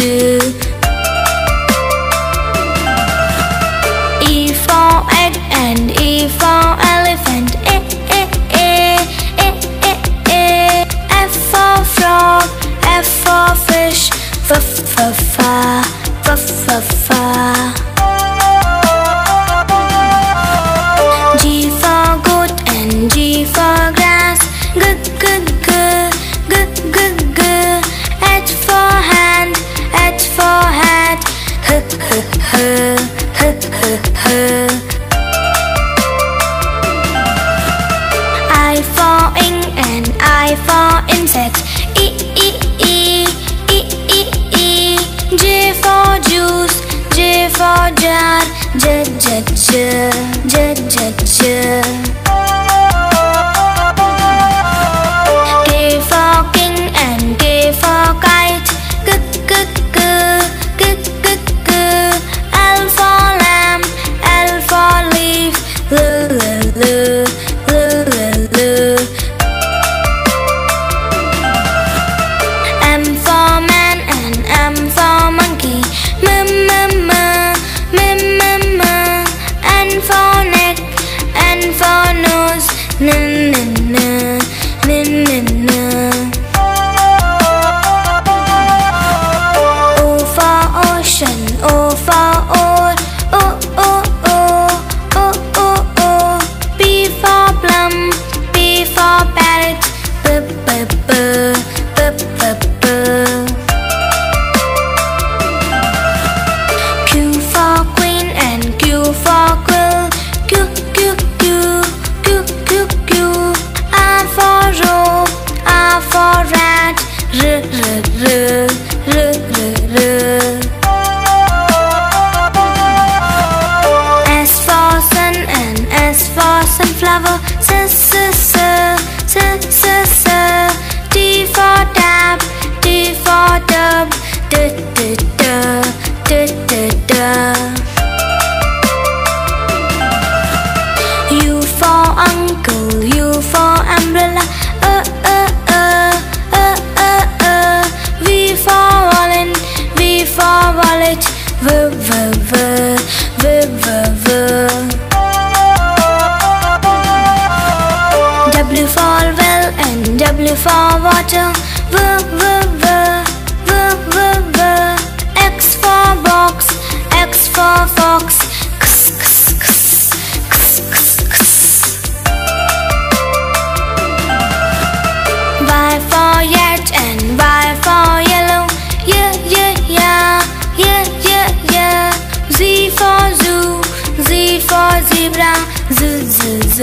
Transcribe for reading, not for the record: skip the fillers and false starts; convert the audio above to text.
do. E for egg and E for elephant, eh, eh, eh, eh, eh, eh. F for frog, F for fish, f for fa, f for fa. G for grass, g g g g g g. H for hand, H for hat, h h h h h h. I for ing and I for insect, e e e e e e. J for juice, J for jar, j j j j j j. Z for zebra, z z z.